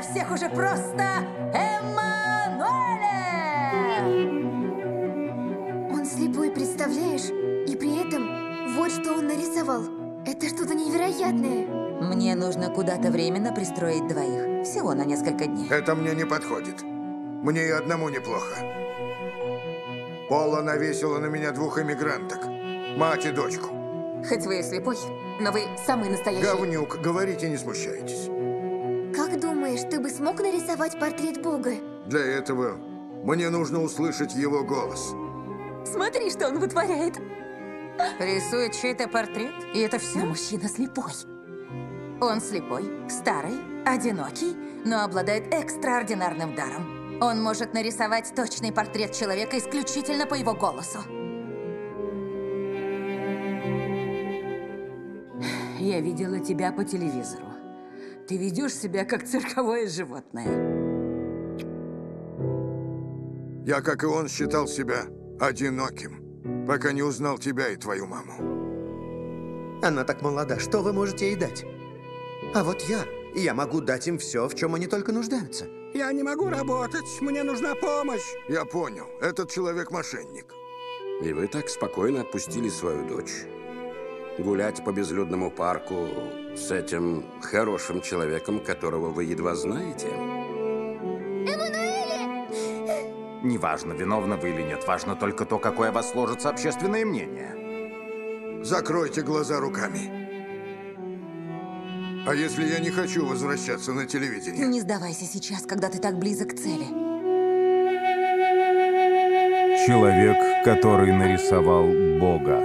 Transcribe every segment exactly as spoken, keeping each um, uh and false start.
для всех уже просто Эммануэле! Он слепой, представляешь? И при этом вот что он нарисовал. Это что-то невероятное. Мне нужно куда-то временно пристроить двоих. Всего на несколько дней. Это мне не подходит. Мне и одному неплохо. Пола навесила на меня двух эмигранток. Мать и дочку. Хоть вы и слепой, но вы самый настоящий. Говнюк, говорите, не смущайтесь. Как думаешь, ты бы смог нарисовать портрет Бога? Для этого мне нужно услышать его голос. Смотри, что он вытворяет. Рисует чей-то портрет, и это все? Но мужчина слепой. Он слепой, старый, одинокий, но обладает экстраординарным даром. Он может нарисовать точный портрет человека исключительно по его голосу. Я видела тебя по телевизору. Ты ведешь себя как цирковое животное. Я, как и он, считал себя одиноким, пока не узнал тебя и твою маму. Она так молода, что вы можете ей дать? А вот я, я могу дать им все, в чем они только нуждаются. Я не могу работать, мне нужна помощь. Я понял, этот человек мошенник. И вы так спокойно отпустили свою дочь. Гулять по безлюдному парку с этим хорошим человеком, которого вы едва знаете. Эммануэле! Неважно, виновны вы или нет, важно только то, какое о вас сложится общественное мнение. Закройте глаза руками. А если я не хочу возвращаться на телевидение? Не сдавайся сейчас, когда ты так близок к цели. Человек, который нарисовал Бога.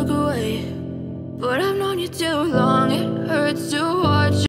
away. But I've known you too long, it hurts to watch.